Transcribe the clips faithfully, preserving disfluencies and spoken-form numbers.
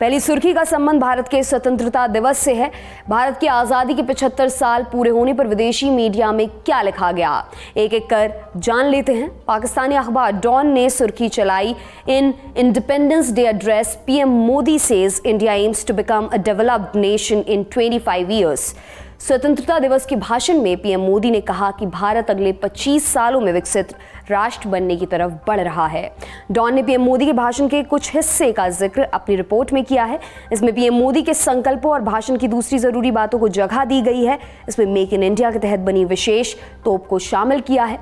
पहली सुर्खी का संबंध भारत के स्वतंत्रता दिवस से है। भारत की आजादी के पचहत्तर साल पूरे होने पर विदेशी मीडिया में क्या लिखा गया, एक एक कर जान लेते हैं। पाकिस्तानी अखबार डॉन ने सुर्खी चलाई, in independence day address PM Modi says India aims to become a developed nation in twenty five years. स्वतंत्रता दिवस के भाषण में पीएम मोदी ने कहा कि भारत अगले पच्चीस सालों में विकसित राष्ट्र बनने की तरफ बढ़ रहा है। डॉन ने पीएम मोदी के भाषण के कुछ हिस्से का जिक्र अपनी रिपोर्ट में किया है। इसमें पीएम मोदी के संकल्पों और भाषण की दूसरी जरूरी बातों को जगह दी गई है। इसमें मेक इन इंडिया के तहत बनी विशेष तोप को शामिल किया है।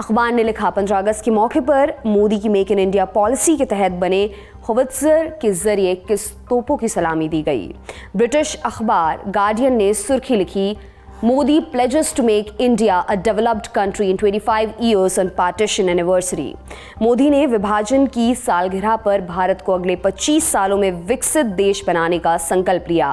अखबार ने लिखा, पंद्रह अगस्त के मौके पर मोदी की मेक इन इंडिया पॉलिसी के तहत बने होवित्जर के जरिए किस तोपों की सलामी दी गई। ब्रिटिश अखबार गार्डियन ने सुर्खी लिखी, Modi pledges to make India a developed country in twenty five years on partition anniversary. Modi ने विभाजन की सालगिरह पर भारत को अगले पच्चीस सालों में विकसित देश बनाने का संकल्प लिया।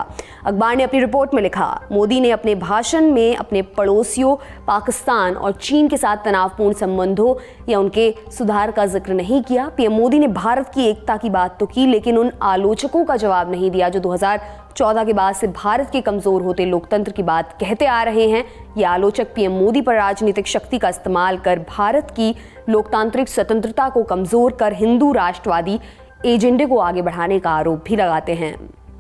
अखबार ने अपनी रिपोर्ट में लिखा, मोदी ने अपने भाषण में अपने पड़ोसियों पाकिस्तान और चीन के साथ तनावपूर्ण संबंधों या उनके सुधार का जिक्र नहीं किया। पीएम मोदी ने भारत की एकता की बात तो की, लेकिन उन आलोचकों का जवाब नहीं दिया जो दो हजार चौदह के बाद से भारत के कमजोर होते लोकतंत्र की बात कहते आ रहे हैं। ये आलोचक पीएम मोदी पर राजनीतिक शक्ति का इस्तेमाल कर भारत की लोकतांत्रिक स्वतंत्रता को कमजोर कर हिंदू राष्ट्रवादी एजेंडे को आगे बढ़ाने का आरोप भी लगाते हैं।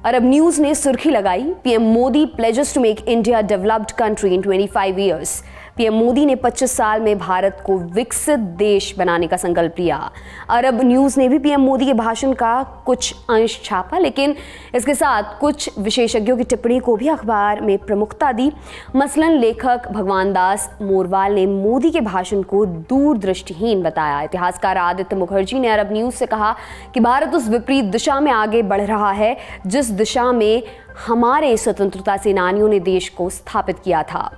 अरब न्यूज ने सुर्खी लगाई, PM Modi pledges to make India developed country in twenty five years. PM Modi ने पच्चीस साल में भारत को विकसित देश बनाने का संकल्प लिया। अरब न्यूज ने भी पीएम मोदी के भाषण का कुछ अंश छापा, लेकिन इसके साथ कुछ विशेषज्ञों की टिप्पणी को भी अखबार में प्रमुखता दी। मसलन लेखक भगवान दास मोरवाल ने मोदी के भाषण को दूरदृष्टिहीन बताया। इतिहासकार आदित्य मुखर्जी ने अरब न्यूज से कहा कि भारत उस विपरीत दिशा में आगे बढ़ रहा है जिस दिशा में हमारे स्वतंत्रता सेनानियों ने देश को स्थापित किया था।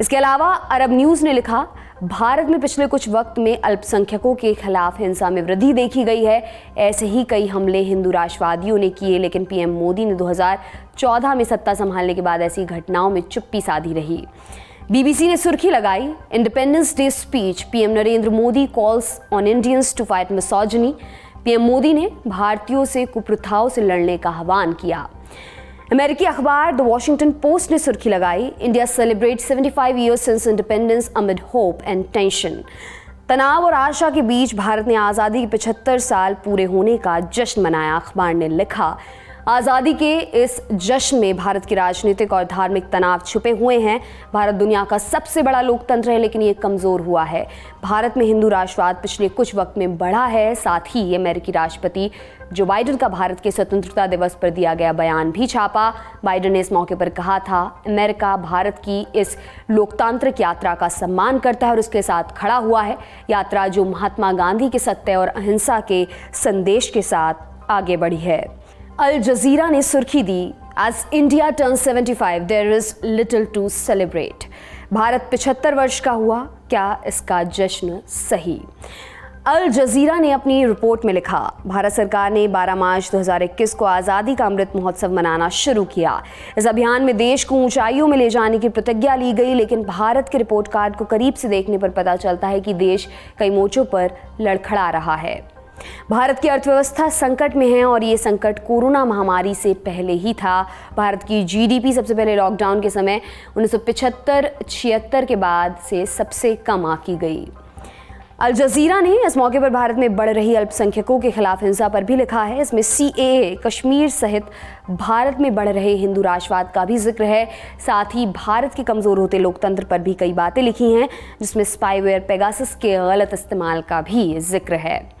इसके अलावा अरब न्यूज ने लिखा, भारत में पिछले कुछ वक्त में अल्पसंख्यकों के खिलाफ हिंसा में वृद्धि देखी गई है। ऐसे ही कई हमले हिंदू राष्ट्रवादियों ने किए, लेकिन पीएम मोदी ने दो हजार चौदह में सत्ता संभालने के बाद ऐसी घटनाओं में चुप्पी साधी रही। बीबीसी ने सुर्खी लगाई, independence day speech PM Narendra Modi calls on Indians to fight misogyny. PM Modi ने भारतीयों से कुप्रथाओं से लड़ने का आह्वान किया। अमेरिकी अखबार द वॉशिंगटन पोस्ट ने सुर्खी लगाई, इंडिया सेलिब्रेट पचहत्तर years since independence amid hope and tension. तनाव और आशा के बीच भारत ने आज़ादी के पचहत्तर साल पूरे होने का जश्न मनाया। अखबार ने लिखा, आज़ादी के इस जश्न में भारत के राजनीतिक और धार्मिक तनाव छुपे हुए हैं। भारत दुनिया का सबसे बड़ा लोकतंत्र है, लेकिन ये कमज़ोर हुआ है। भारत में हिंदू राष्ट्रवाद पिछले कुछ वक्त में बढ़ा है। साथ ही अमेरिकी राष्ट्रपति जो बाइडन का भारत के स्वतंत्रता दिवस पर दिया गया बयान भी छापा। बाइडन ने इस मौके पर कहा था, अमेरिका भारत की इस लोकतांत्रिक यात्रा का सम्मान करता है और उसके साथ खड़ा हुआ है। यात्रा जो महात्मा गांधी के सत्य और अहिंसा के संदेश के साथ आगे बढ़ी है। अल जजीरा ने सुर्खी दी, as India turn seventy five, there is little to celebrate. Bharat पचहत्तर वर्ष का हुआ, क्या इसका जश्न सही? अल जजीरा ने अपनी रिपोर्ट में लिखा, भारत सरकार ने बारह मार्च दो हजार इक्कीस को आज़ादी का अमृत महोत्सव मनाना शुरू किया। इस अभियान में देश को ऊंचाइयों में ले जाने की प्रतिज्ञा ली गई, लेकिन भारत के रिपोर्ट कार्ड को करीब से देखने पर पता चलता है कि देश कई मोर्चों पर लड़खड़ा रहा है। भारत की अर्थव्यवस्था संकट में है और ये संकट कोरोना महामारी से पहले ही था। भारत की जीडीपी सबसे पहले लॉकडाउन के समय उन्नीस सौ पचहत्तर छिहत्तर के बाद से सबसे कम आंकी गई। अल जजीरा ने इस मौके पर भारत में बढ़ रही अल्पसंख्यकों के खिलाफ हिंसा पर भी लिखा है। इसमें सीएए, कश्मीर सहित भारत में बढ़ रहे हिंदू राष्ट्रवाद का भी जिक्र है। साथ ही भारत के कमज़ोर होते लोकतंत्र पर भी कई बातें लिखी हैं, जिसमें स्पाईवेयर पेगासस के गलत इस्तेमाल का भी जिक्र है।